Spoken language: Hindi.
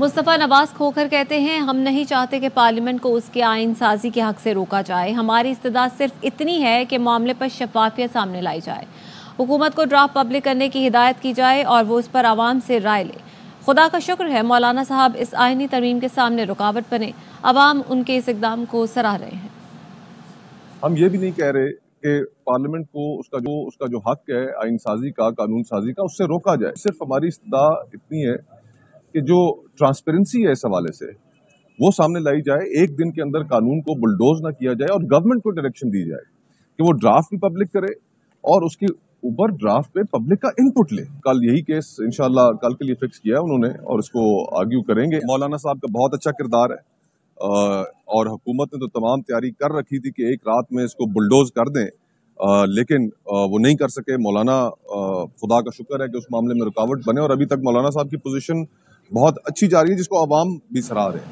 मुस्तफ़ा नवाज़ खोखर कहते हैं, हम नहीं चाहते कि पार्लियामेंट को उसके आइन साजी के हक़ से रोका जाए। हमारी इस्तदा सिर्फ इतनी है कि मामले पर शफाफियत सामने लाई जाए, हुकूमत को ड्राफ्ट पब्लिक करने की हिदायत की जाए और वो उस पर आवाम से राय ले। खुदा का शुक्र है मौलाना साहब इस आइनी तरमीम के सामने रुकावट बने। आवाम उनके इस इक़दाम को सराह रहे हैं। हम ये भी नहीं कह रहे कि पार्लियामेंट को उसका जो हक है आइन साजी का, कानून साजी का, उससे रोका जाए। सिर्फ हमारी इस्तदा इतनी है कि जो ट्रांसपेरेंसी है इस हवाले से वो सामने लाई जाए, एक दिन के अंदर कानून को बुलडोज ना किया जाए और गवर्नमेंट को डायरेक्शन दी जाए कि वो ड्राफ्ट भी पब्लिक करे और उसके ऊपर ड्राफ्ट पे पब्लिक का इनपुट ले। कल यही केस इंशाल्लाह कल के लिए फिक्स किया है उन्होंने और इसको आर्ग्यू करेंगे। मौलाना साहब का बहुत अच्छा किरदार है और हुकूमत ने तो तमाम तैयारी कर रखी थी कि एक रात में इसको बुलडोज कर दें, लेकिन वो नहीं कर सके। मौलाना खुदा का शुक्र है कि उस मामले में रुकावट बने और अभी तक मौलाना साहब की पोजीशन बहुत अच्छी जा रही है, जिसको आवाम भी सराह रहे हैं।